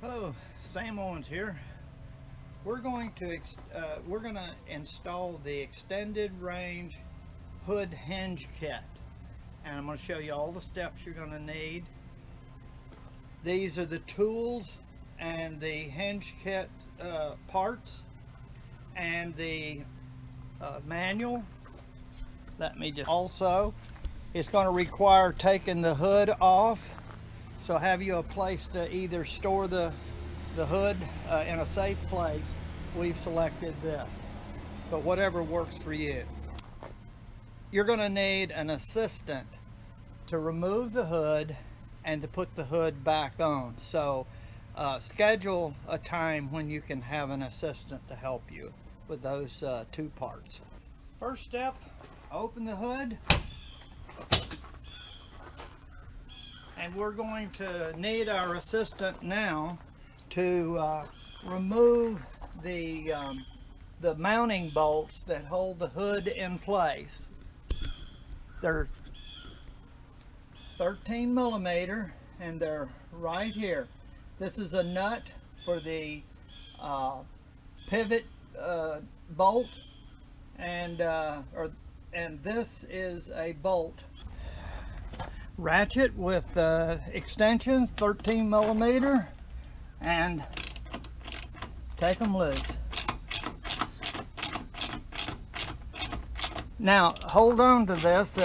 Hello, Sam Owens here. We're going to install the Extended Range Hood Hinge Kit, and I'm going to show you all the steps you're going to need. These are the tools and the hinge kit parts and the manual. Also, it's going to require taking the hood off. So have you a place to either store the hood in a safe place. We've selected this, but whatever works for you. You're going to need an assistant to remove the hood and to put the hood back on. So schedule a time when you can have an assistant to help you with those two parts. First step, open the hood. And we're going to need our assistant now to remove the mounting bolts that hold the hood in place. They're 13 millimeter and they're right here. This is a nut for the pivot bolt, and this is a bolt. Ratchet with extensions, 13 millimeter, and take them loose. Now hold on to this.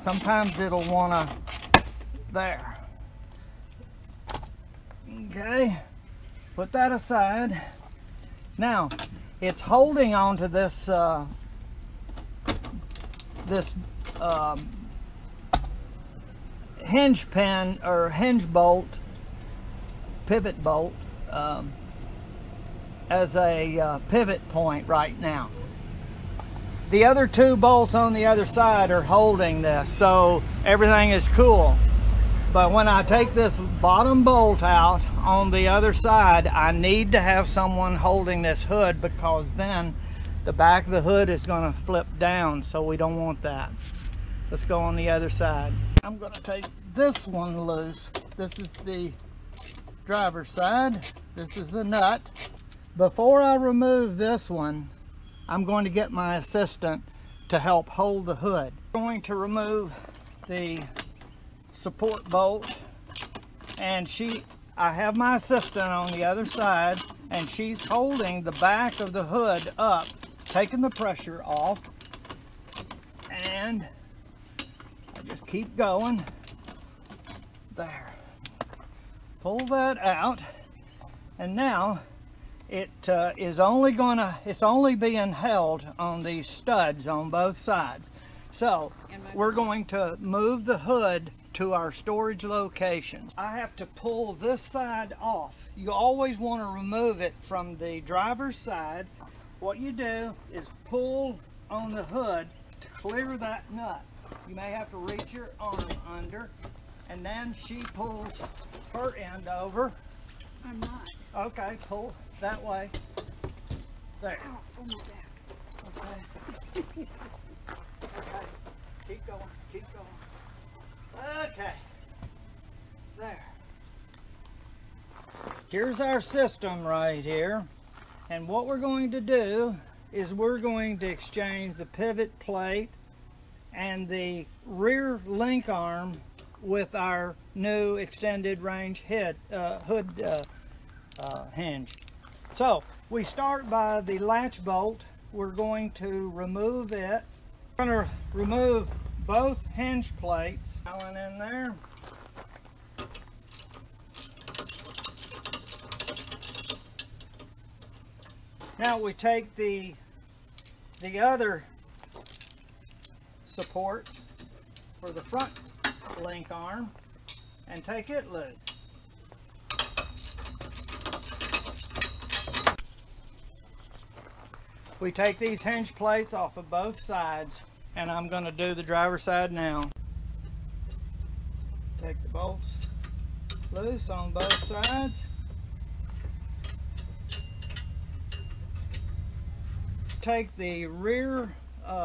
Sometimes it'll wanna, there. Okay, put that aside. Now it's holding on to this hinge pin or hinge bolt, pivot bolt, as a pivot point right now. The other two bolts on the other side are holding this, so everything is cool. But when I take this bottom bolt out on the other side, I need to have someone holding this hood, because then the back of the hood is going to flip down, so we don't want that. Let's go on the other side. I'm going to take this one loose. This is the driver's side. This is the nut. Before I remove this one, I'm going to get my assistant to help hold the hood. I'm going to remove the support bolt, and I have my assistant on the other side, and she's holding the back of the hood up, taking the pressure off, and just keep going. There. Pull that out, and now it it's only being held on these studs on both sides. So we're going to move the hood to our storage locations. I have to pull this side off. You always want to remove it from the driver's side. What you do is pull on the hood to clear that nut. You may have to reach your arm under, and then she pulls her end over. I'm not. Okay, pull that way. There. Ow, pull me back. Okay. Okay. Keep going, keep going. Okay. There. Here's our system right here. And what we're going to do is we're going to exchange the pivot plate and the rear link arm with our new extended range hood hinge. So we start by the latch bolt. We're going to remove it. We're going to remove both hinge plates. Going in there. Now we take the other support for the front link arm and take it loose. We take these hinge plates off of both sides, and I'm going to do the driver's side now. Take the bolts loose on both sides. Take the rear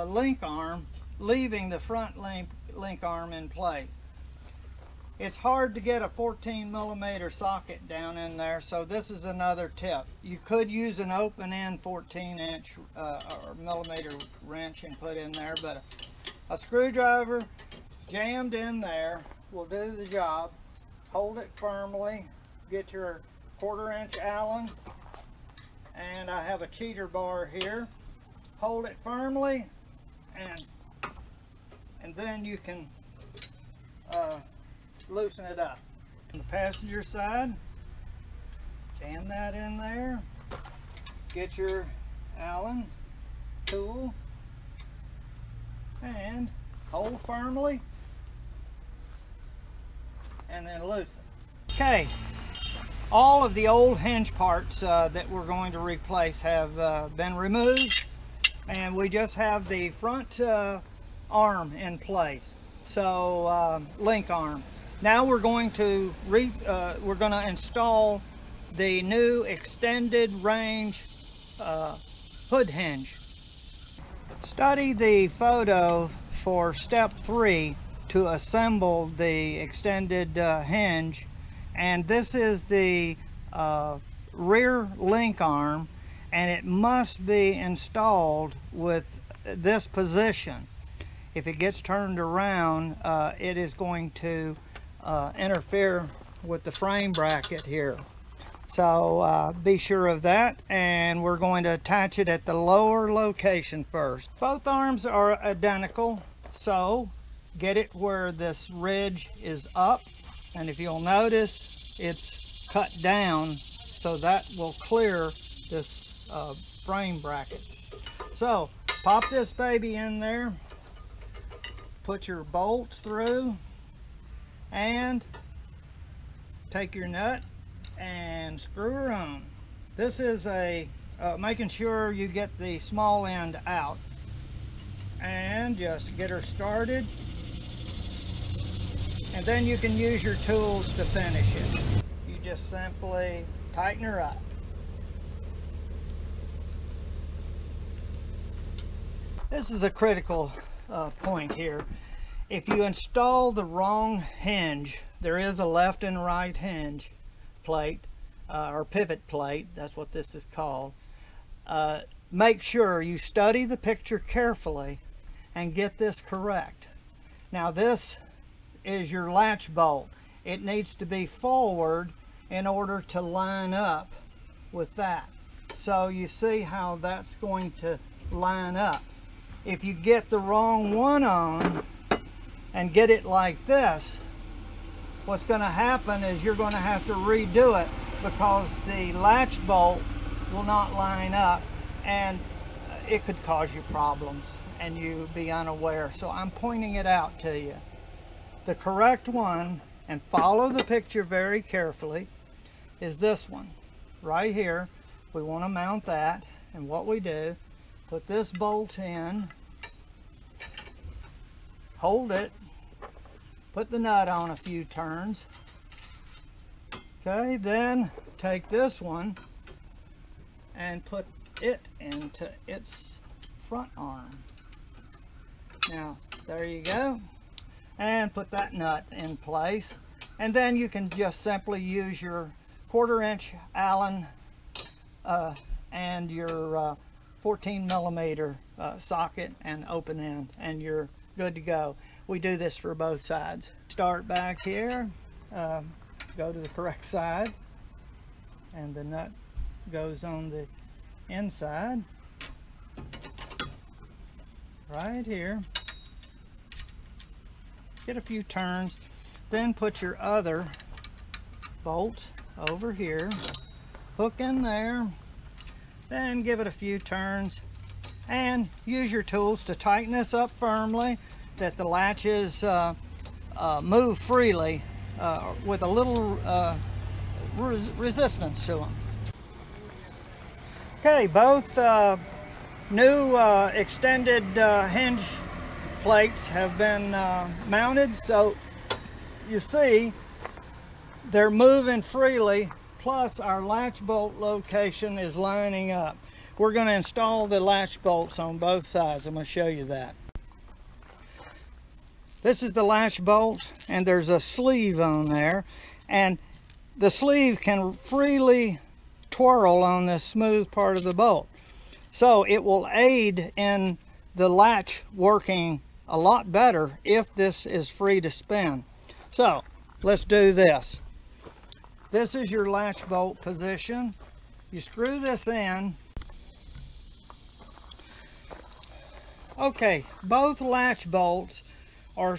link arm, leaving the front link arm in place. It's hard to get a 14mm socket down in there, so this is another tip. You could use an open end 14-inch or millimeter wrench and put in there, but a screwdriver jammed in there will do the job. Hold it firmly, get your 1/4-inch Allen, and I have a cheater bar here. Hold it firmly, and then you can loosen it up. On the passenger side, jam that in there, get your Allen tool, and hold firmly, and then loosen. Okay, all of the old hinge parts that we're going to replace have been removed, and we just have the front arm in place, so link arm. Now we're going to install the new extended range hood hinge. Study the photo for step 3 to assemble the extended hinge, and this is the rear link arm, and it must be installed with this position. If it gets turned around, it is going to interfere with the frame bracket here, so be sure of that. And we're going to attach it at the lower location first. Both arms are identical, so get it where this ridge is up, and if you'll notice, it's cut down, so that will clear this frame bracket. So pop this baby in there, put your bolt through, and take your nut and screw her on. This is a making sure you get the small end out, and just get her started, and then you can use your tools to finish it. You just simply tighten her up. This is a critical point here. If you install the wrong hinge, there is a left and right hinge plate, or pivot plate, that's what this is called. Make sure you study the picture carefully and get this correct. Now this is your latch bolt. It needs to be forward in order to line up with that. So you see how that's going to line up. If you get the wrong one on, and get it like this, what's going to happen is you're going to have to redo it, because the latch bolt will not line up, and it could cause you problems and you be unaware. So I'm pointing it out to you, the correct one, and follow the picture very carefully, is this one right here. We want to mount that, and what we do, put this bolt in, hold it, put the nut on a few turns. Okay, then take this one and put it into its front arm. Now, there you go. And put that nut in place. And then you can just simply use your 1/4-inch Allen and your 14mm socket and open end, and you're good to go. We do this for both sides. Start back here, go to the correct side, and the nut goes on the inside right here. Get a few turns, then put your other bolt over here, hook in there, then give it a few turns, and use your tools to tighten this up firmly, that the latches move freely with a little resistance to them. Okay, both new extended hinge plates have been mounted, so you see they're moving freely, plus our latch bolt location is lining up. We're going to install the latch bolts on both sides. I'm going to show you that. This is the lash bolt, and there's a sleeve on there, and the sleeve can freely twirl on the smooth part of the bolt. So it will aid in the latch working a lot better if this is free to spin. So let's do this. This is your latch bolt position. You screw this in. Okay, both latch bolts are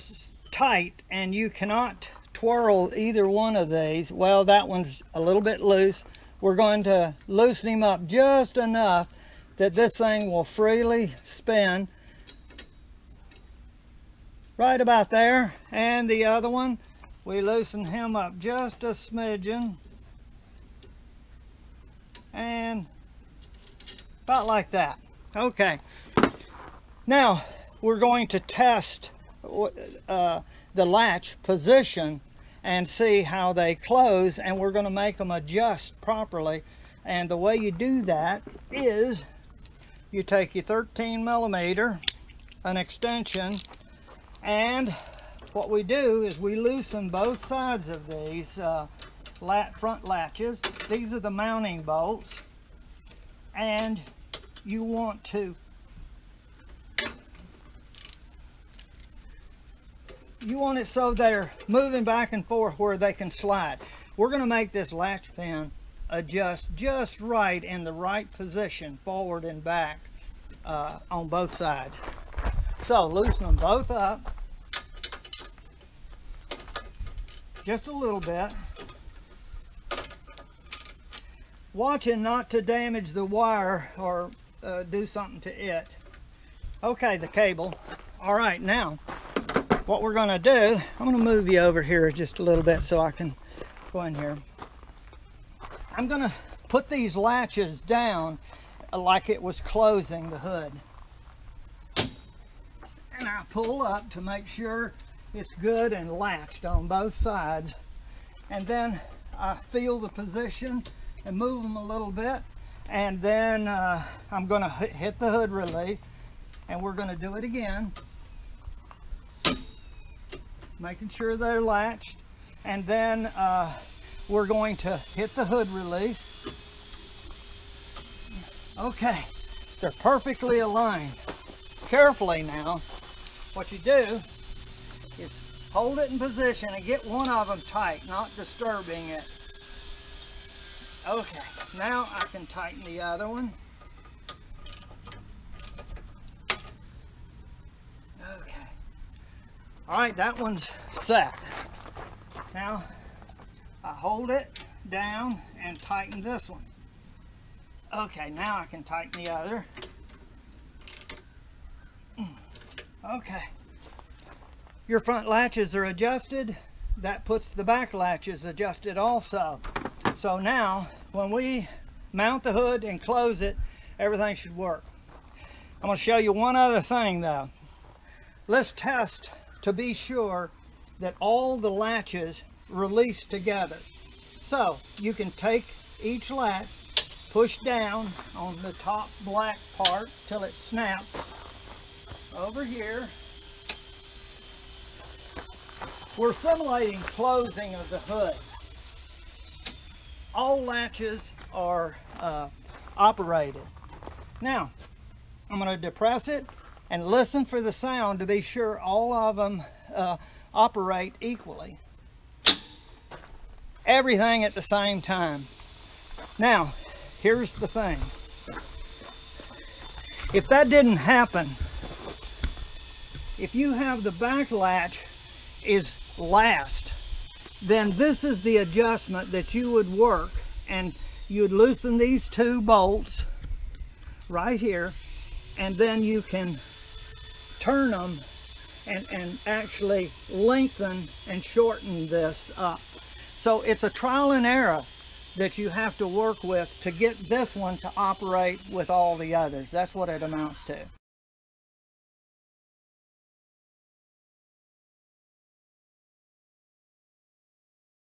tight and you cannot twirl either one of these. Well, that one's a little bit loose. We're going to loosen him up just enough that this thing will freely spin. Right about there. And the other one, we loosen him up just a smidgen, and about like that. Okay, now we're going to test the latch position and see how they close, and we're going to make them adjust properly. And the way you do that is you take your 13mm, an extension, and what we do is we loosen both sides of these front latches. These are the mounting bolts, and you want to it so they're moving back and forth where they can slide. We're going to make this latch pin adjust just right in the right position, forward and back on both sides. So loosen them both up just a little bit, watching not to damage the wire or do something to it. Okay, the cable. All right, now what we're going to do, I'm going to move you over here just a little bit so I can go in here. I'm going to put these latches down like it was closing the hood, and I pull up to make sure it's good and latched on both sides, and then I feel the position and move them a little bit, and then I'm going to hit the hood release, and we're going to do it again, making sure they're latched, and then we're going to hit the hood release. Okay, they're perfectly aligned. Carefully now, what you do is hold it in position and get one of them tight, not disturbing it. Okay, now I can tighten the other one. Okay, all right, that one's set. Now I hold it down and tighten this one. Okay, now I can tighten the other. Okay, your front latches are adjusted. That puts the back latches adjusted also. So now when we mount the hood and close it, everything should work. I'm going to show you one other thing though. Let's test to be sure that all the latches release together. So you can take each latch, push down on the top black part till it snaps over here. We're simulating closing of the hood. All latches are operated. Now, I'm going to depress it and listen for the sound to be sure all of them operate equally. Everything at the same time. Now, here's the thing. If that didn't happen, if you have the back latch is last, then this is the adjustment that you would work, and you'd loosen these two bolts right here, and then you can turn them and actually lengthen and shorten this up. So it's a trial and error that you have to work with to get this one to operate with all the others. That's what it amounts to.